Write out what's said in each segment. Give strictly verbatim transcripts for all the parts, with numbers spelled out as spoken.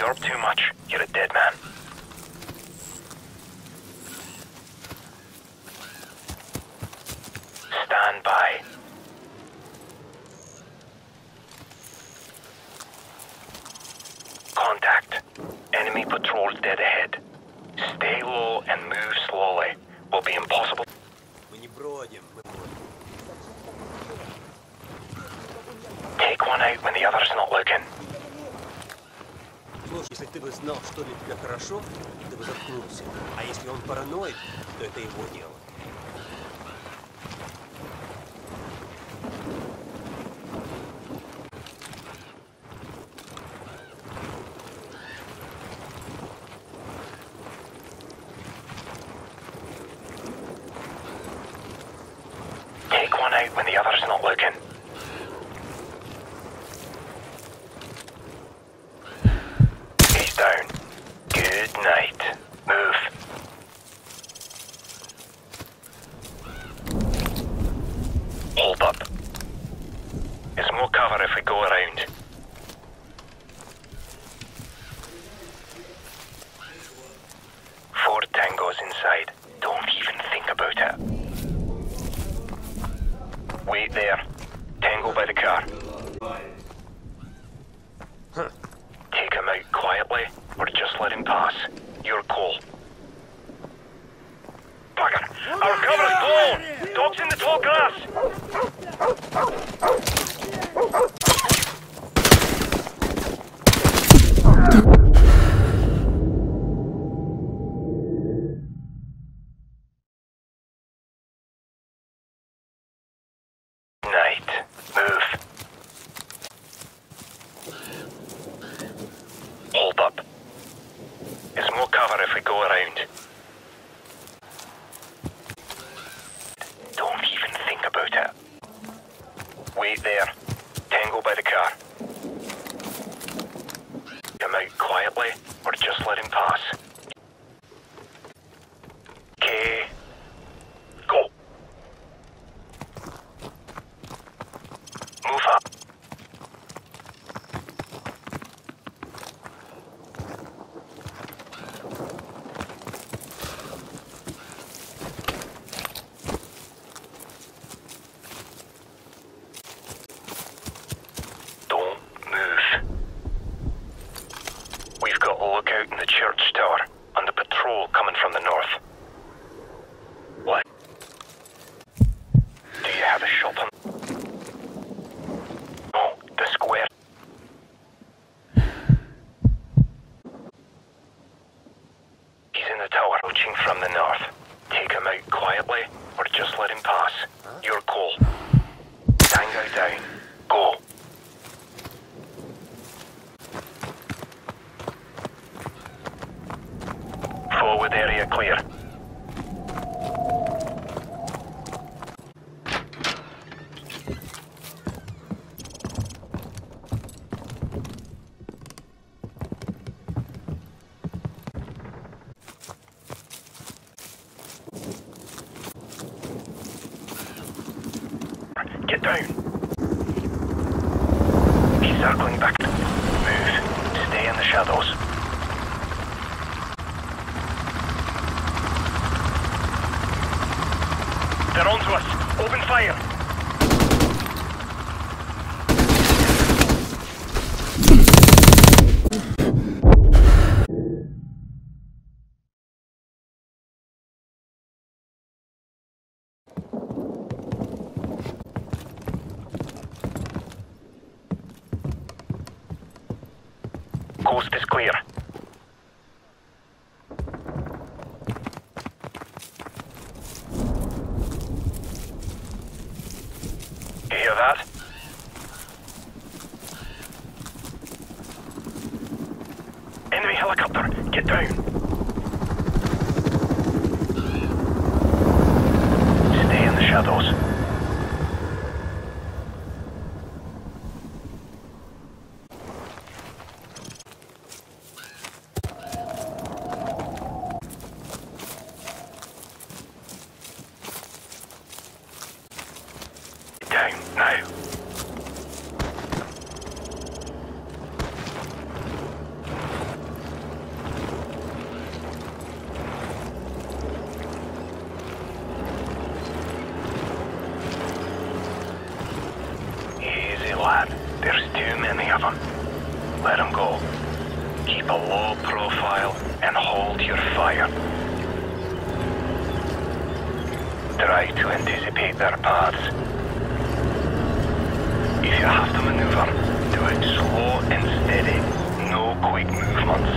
absorb too much. You're a dead man. Stand by. Contact. Enemy patrols dead ahead. Stay low and move slowly. Will be impossible. Take one out when the other's not looking. Слушай, если ты бы знал, что для тебя хорошо, ты бы заткнулся. А если он параноид, то это его дело. Coast is clear. You hear that? Enemy helicopter, get down. Stay in the shadows. Let him go. Keep a low profile and hold your fire. Try to anticipate their paths. If you have to maneuver, do it slow and steady. No quick movements.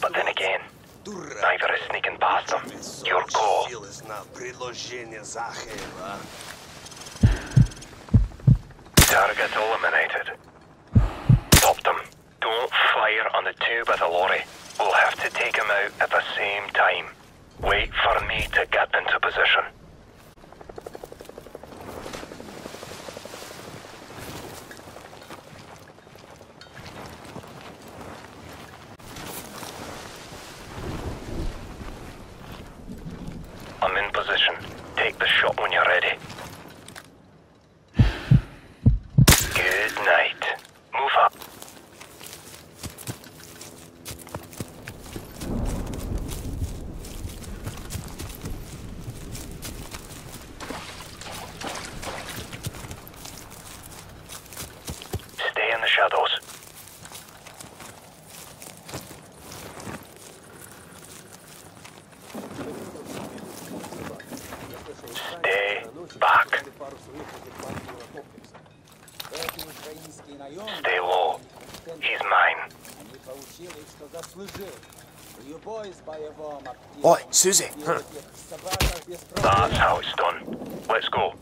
But then again, neither is sneaking past them. Your goal. Target eliminated. Stop them. Don't fire on the tube at the lorry. We'll have to take him out at the same time. Wait for me to get into position. shadows. Stay back. Stay low. He's mine. Oi, Susie. Huh. That's how it's done. Let's go.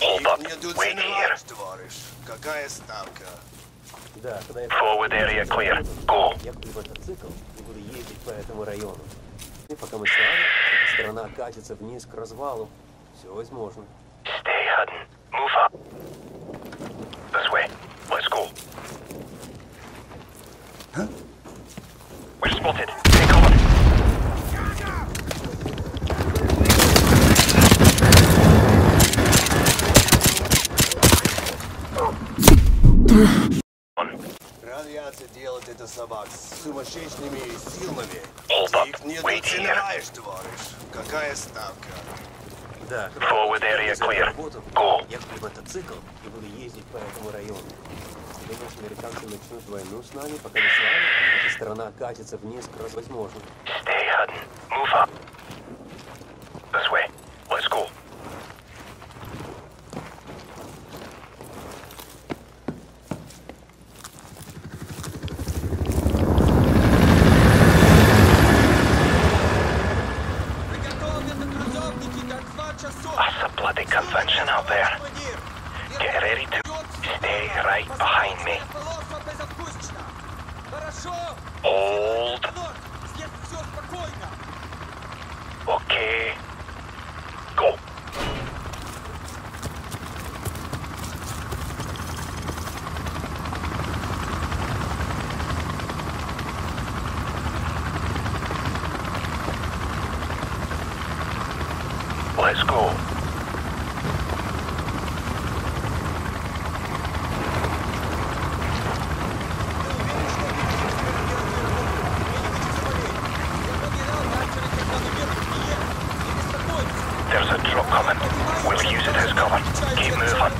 Hold up. Wait here. Forward area clear. Go. Stay hidden. Move up. This way. Let's go. Huh? We're spotted. Take cover. Hold up. Wait here. Forward area clear. Go. Stay hidden. Move up. This way. Let's go. Let's go. There's a truck coming. We'll use it as cover. Keep moving.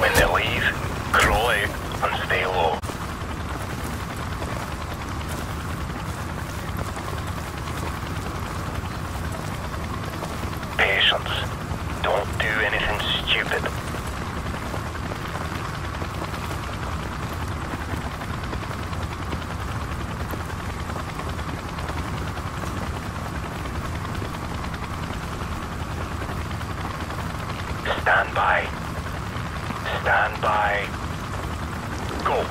When they leave, crawl out and stay low. Patience. Don't do anything stupid. Stand by. Stand by. Go.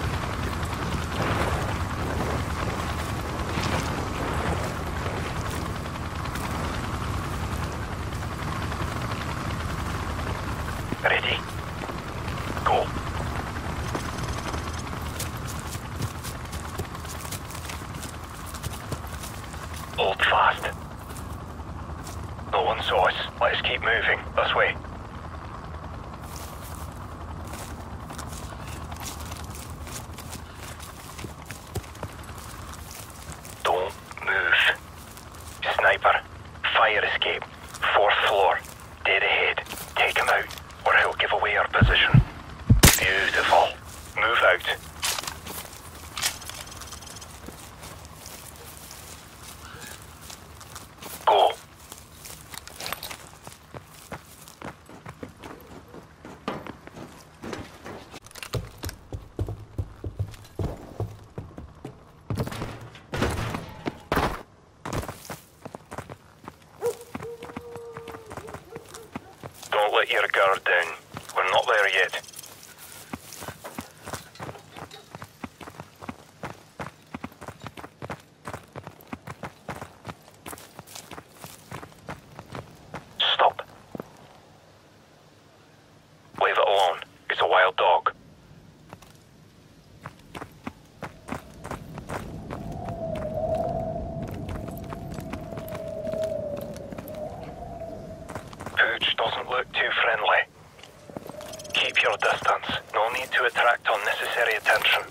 Ready? Go. Hold fast. No one saw us. Let's keep moving. This way. Let your guard down. We're not there yet. Stop. Leave it alone. It's a wild dog. zero distance. No need to attract unnecessary attention.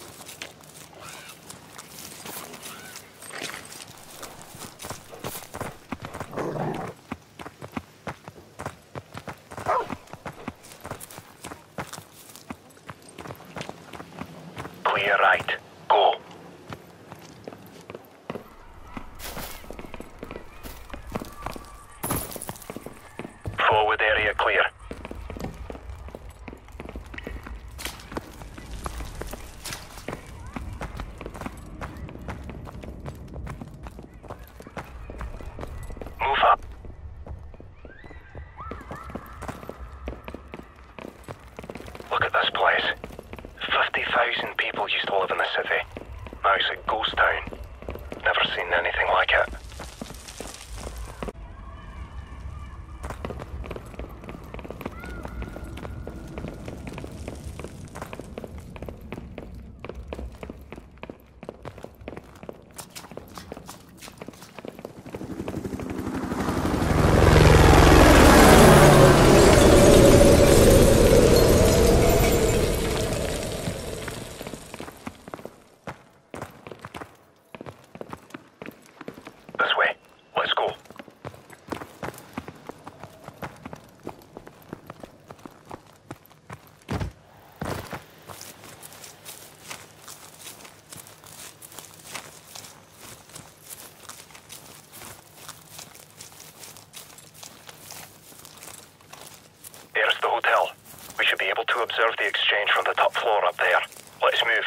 Observe the exchange from the top floor up there. Let's move.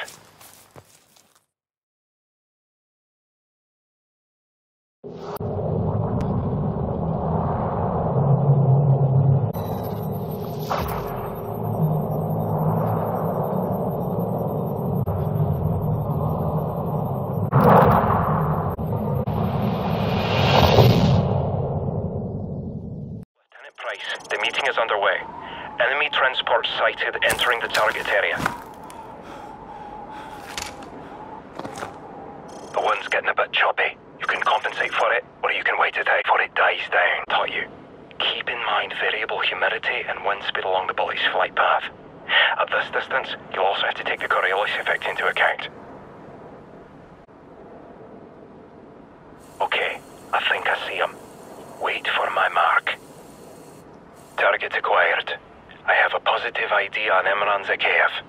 Lieutenant Price, the meeting is underway. Enemy transport sighted entering the target area. The wind's getting a bit choppy. You can compensate for it, or you can wait it out before it dies down. Taught you. Keep in mind variable humidity and wind speed along the bullet's flight path. At this distance, you'll also have to take the Coriolis effect into account. Okay, I think I see him. Wait for my mark. Target acquired. I have a positive I D on Imran Zakayev.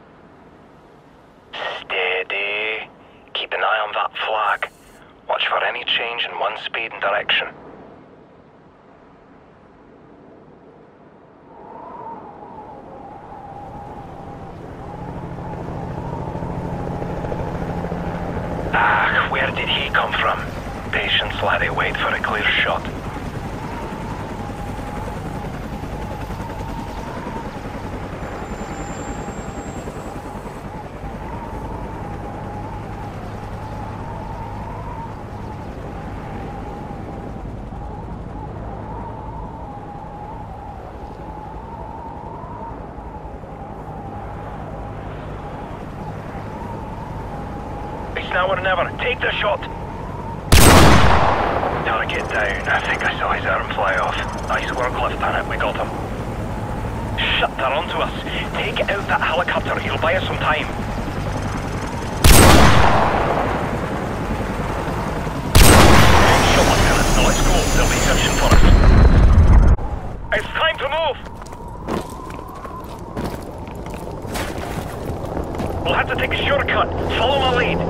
Steady. Keep an eye on that flag. Watch for any change in wind speed and direction. Ah, where did he come from? Patience, laddie, wait for a clear shot. Now or never. Take the shot. Target down. I think I saw his arm fly off. Nice work, Lieutenant. We got him. Shut, they're onto us. Take out that helicopter. He'll buy us some time. Shut, Lieutenant. Now let's go. They'll be searching for us. It's time to move. We'll have to take a shortcut. Follow my lead.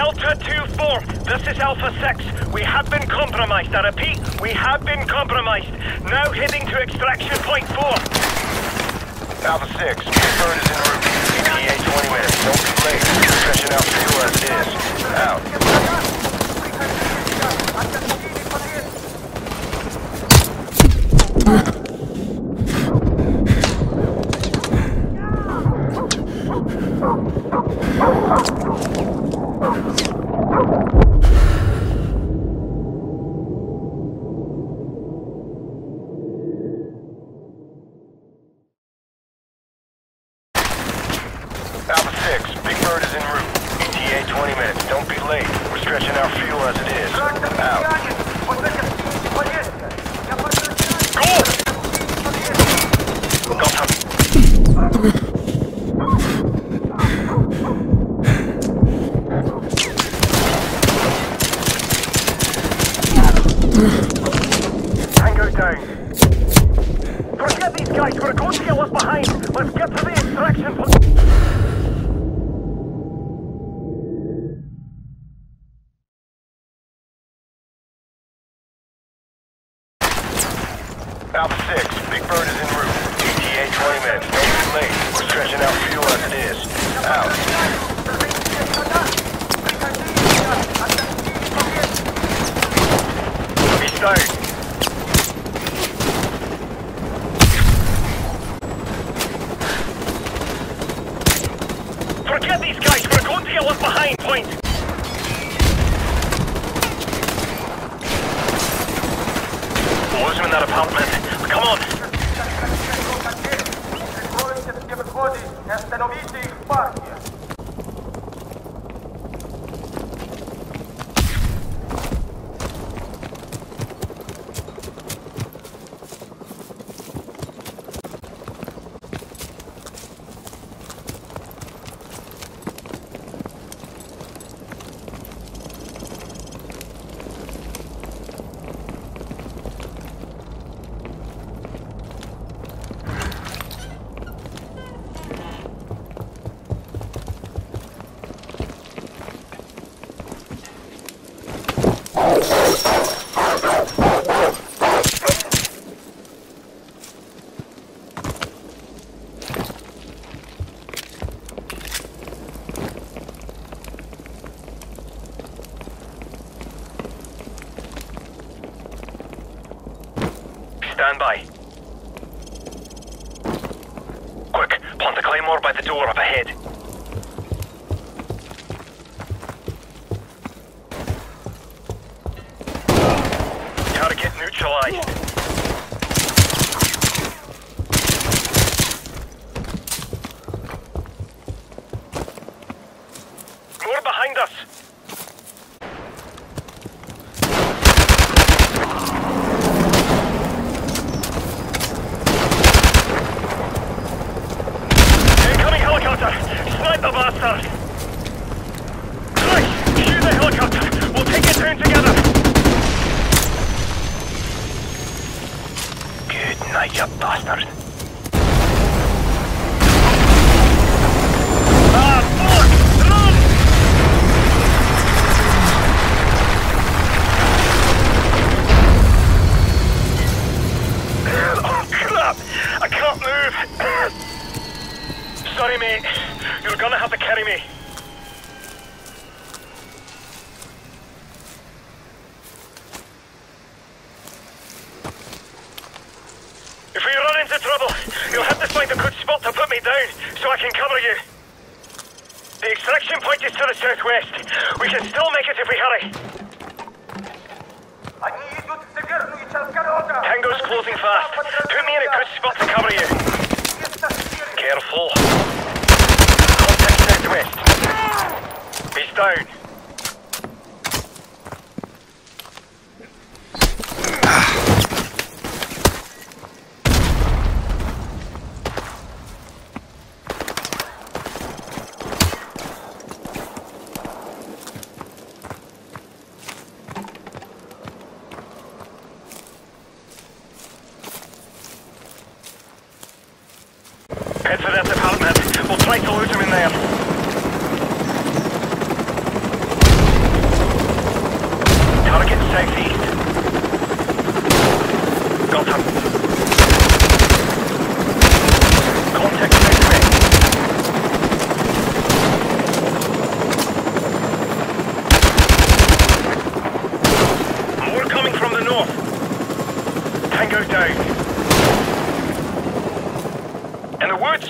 Alpha two four, this is Alpha six. We have been compromised. I repeat, we have been compromised. Now heading to extraction point four. Alpha six, Big Bird is in route. E P A twenty minutes. Don't be late. Extraction Alpha two as it is. Out. Alpha six, Big Bird is en route. E T A twenty minutes. late. We're stretching our fuel as it is. Out. Tango down. Forget these guys. We're going to get left behind. Let's get to the extraction point. Alpha six, Big Bird is en route. E T A twenty minutes, don't be late. We're stretching out fuel as it is. Out. Be started. Forget these guys, we're going to get left behind, point! We're losing that apartment. Come on! Stand by. Quick, plant the claymore by the door up ahead. Target neutralized. More behind us. You bastard. Ah, fuck! Run! Oh, crap! I can't move! Sorry, mate. You're gonna have to carry me. If we run into trouble, you'll have to find a good spot to put me down, so I can cover you. The extraction point is to the southwest. We can still make it if we hurry. Tango's closing fast. Put me in a good spot to cover you. Careful. Contact southwest. He's down. Head for that department. We'll try to lose him in there. Target southeast. Got him. Contact southwest. More coming from the north. Tango down. In the woods?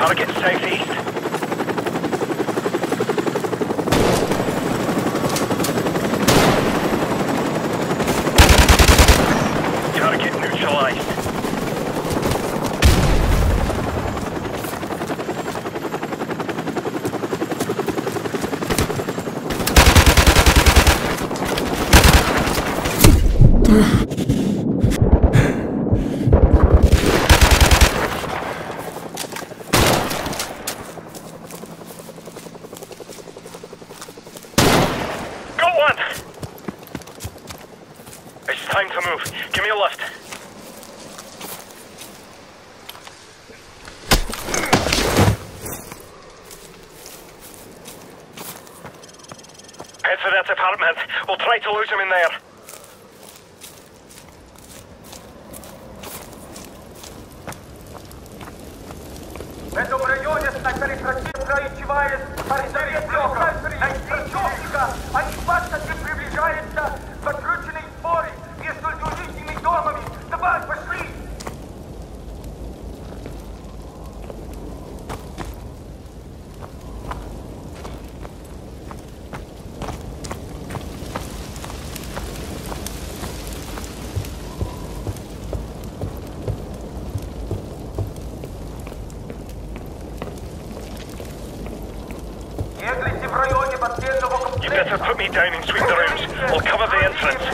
Target southeast. We'll try to lose him in there. You better put me down and sweep the rooms. I'll cover the entrance.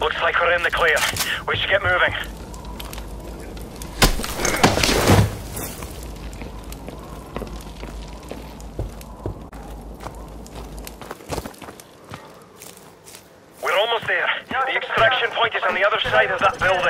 Looks like we're in the clear. We should get moving. Side of that building.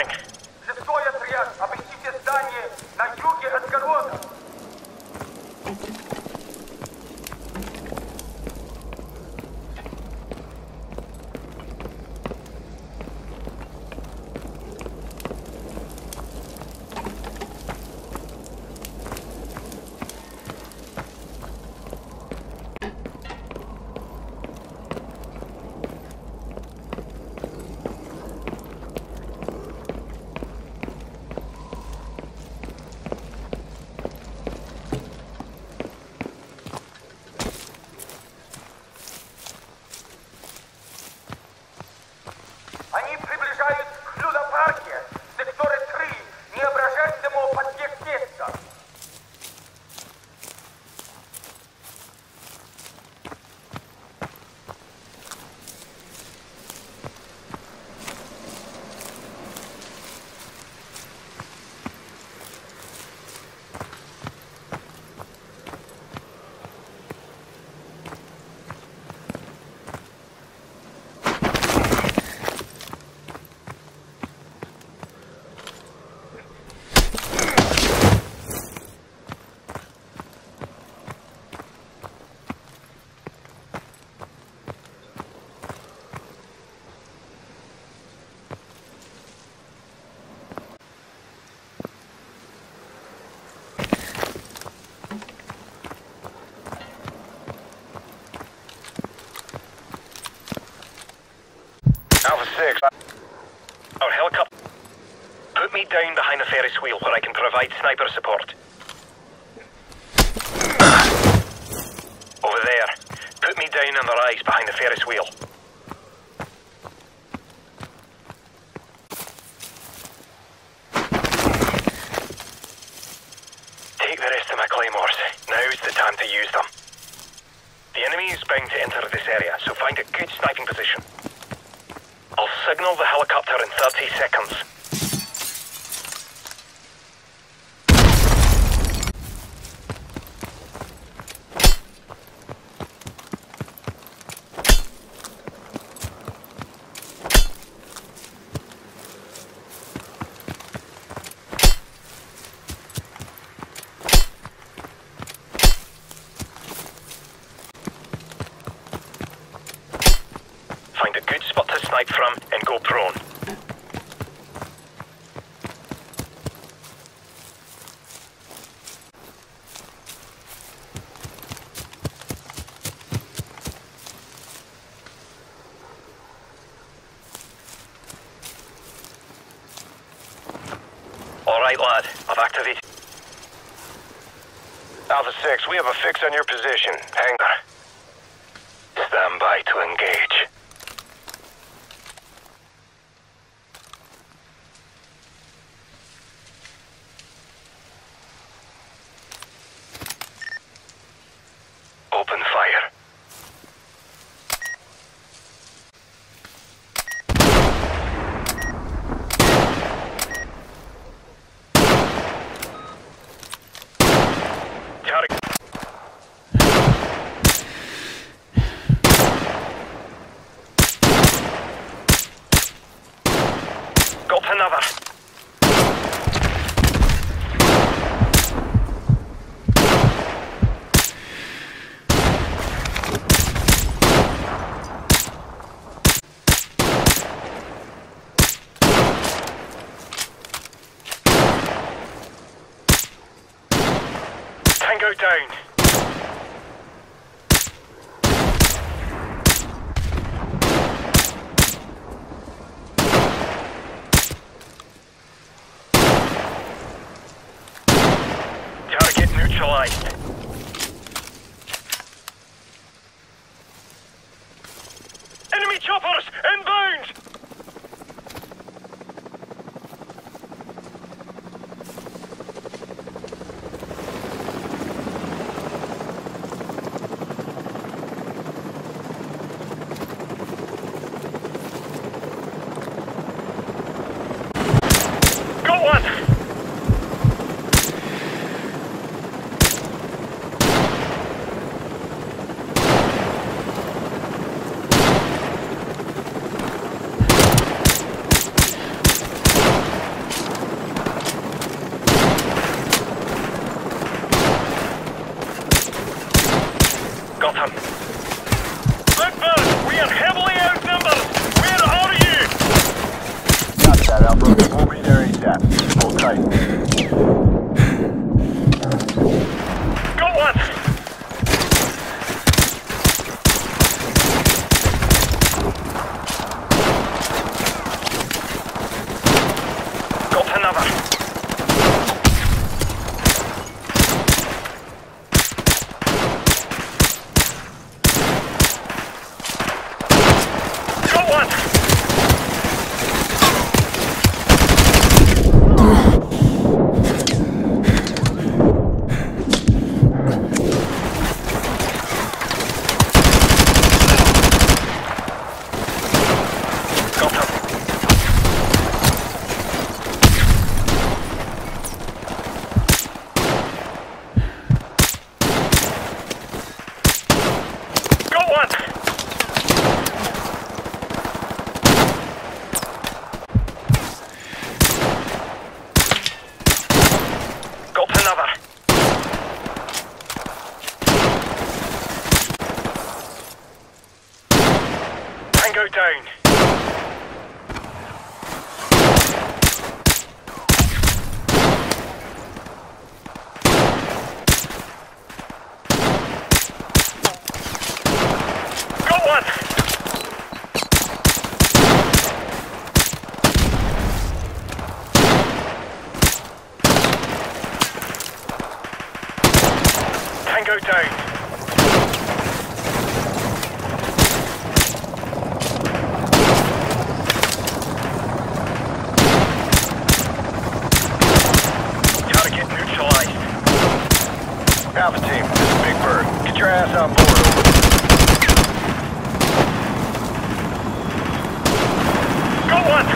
Alpha six. Our helicopter. Put me down behind the Ferris wheel where I can provide sniper support. Over there. Put me down on the rise behind the Ferris wheel. Take the rest of my claymores. Now's the time to use them. The enemy is bound to enter this area, so find a good sniping position. I'll signal the helicopter in thirty seconds. valve activated. Alpha six, we have a fix on your position. Hang on. Stand by to engage. Open fire. Go down. Target neutralized. Enemy choppers inbound. Big Bird, we are heavily outnumbered! Where are you? Got that, Alpha. We'll be there ASAP. Hold tight. Got one! Got another! Go down. Got one. Tango down. Alpha team, this is Big Bird. Get your ass on board, over. Got one!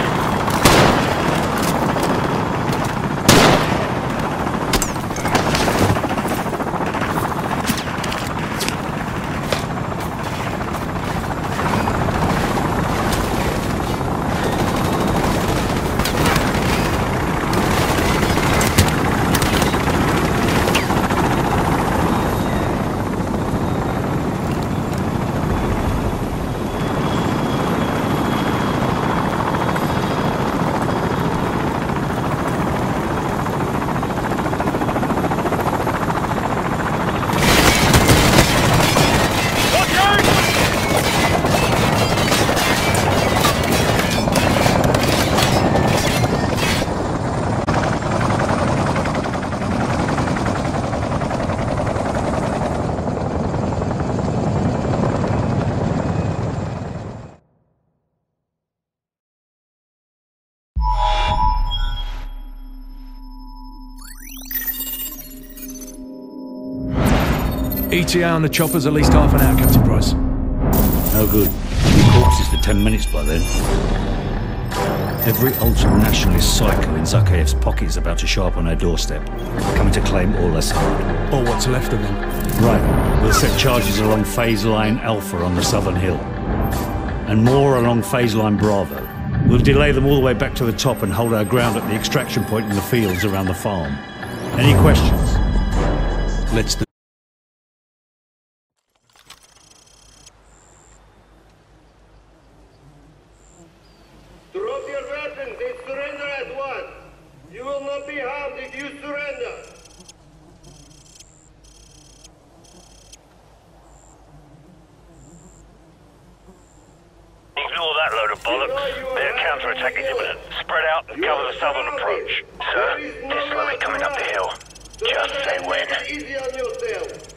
E T A on the chopper's at least half an hour, Captain Price. No good. We'll be corpses for ten minutes by then. Every ultra-nationalist psycho in Zakayev's pocket is about to show up on our doorstep, coming to claim all us hard. Or what's left of them. Right. We'll set charges along Phase Line Alpha on the southern hill. And more along Phase Line Bravo. We'll delay them all the way back to the top and hold our ground at the extraction point in the fields around the farm. Any questions? Let's do Drop your weapons and surrender at once. You will not be harmed if you surrender. Ignore that load of bollocks. Their counterattack is imminent. Spread out and cover the southern approach. Sir, they're slowly coming up the hill. Just say when.